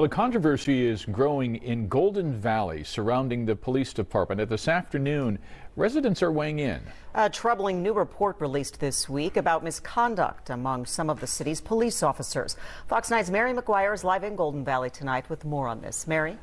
The controversy is growing in Golden Valley surrounding the police department. This afternoon, residents are weighing in. A troubling new report released this week about misconduct among some of the city's police officers. Fox 9's Mary McGuire is live in Golden Valley tonight with more on this. Mary?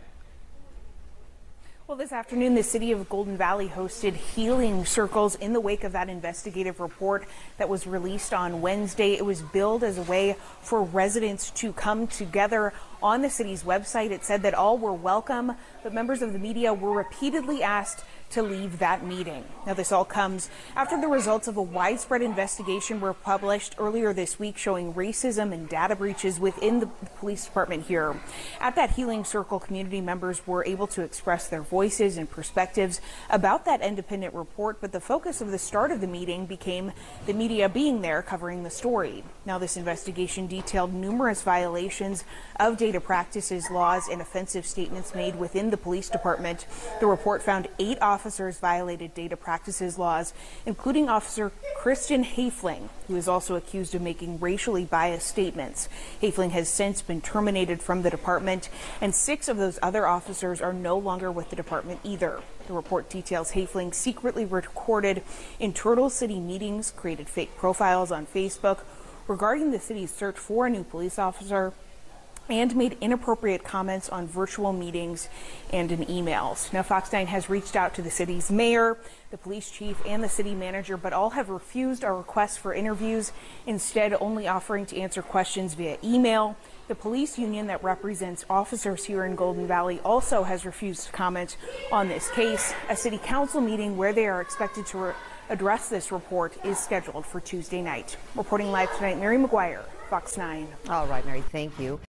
Well, this afternoon, the city of Golden Valley hosted healing circles in the wake of that investigative report that was released on Wednesday. It was billed as a way for residents to come together. On the city's website, it said that all were welcome, but members of the media were repeatedly asked to leave that meeting. Now, this all comes after the results of a widespread investigation were published earlier this week showing racism and data breaches within the police department here. At that healing circle, community members were able to express their voices and perspectives about that independent report, but the focus of the start of the meeting became the media being there covering the story. Now, this investigation detailed numerous violations of data practices, laws, and offensive statements made within the police department. The report found 8 officers violated data practices laws, including Officer Kristen Haifling, who is also accused of making racially biased statements. Haifling has since been terminated from the department, and 6 of those other officers are no longer with the department either. The report details Haifling secretly recorded in Turtle City meetings, created fake profiles on Facebook regarding the city's search for a new police officer, and made inappropriate comments on virtual meetings and in emails. Now, Fox 9 has reached out to the city's mayor, the police chief, and the city manager, but all have refused our request for interviews, instead only offering to answer questions via email. The police union that represents officers here in Golden Valley also has refused to comment on this case. A city council meeting where they are expected to address this report is scheduled for Tuesday night. Reporting live tonight, Mary McGuire, Fox 9. All right, Mary, thank you.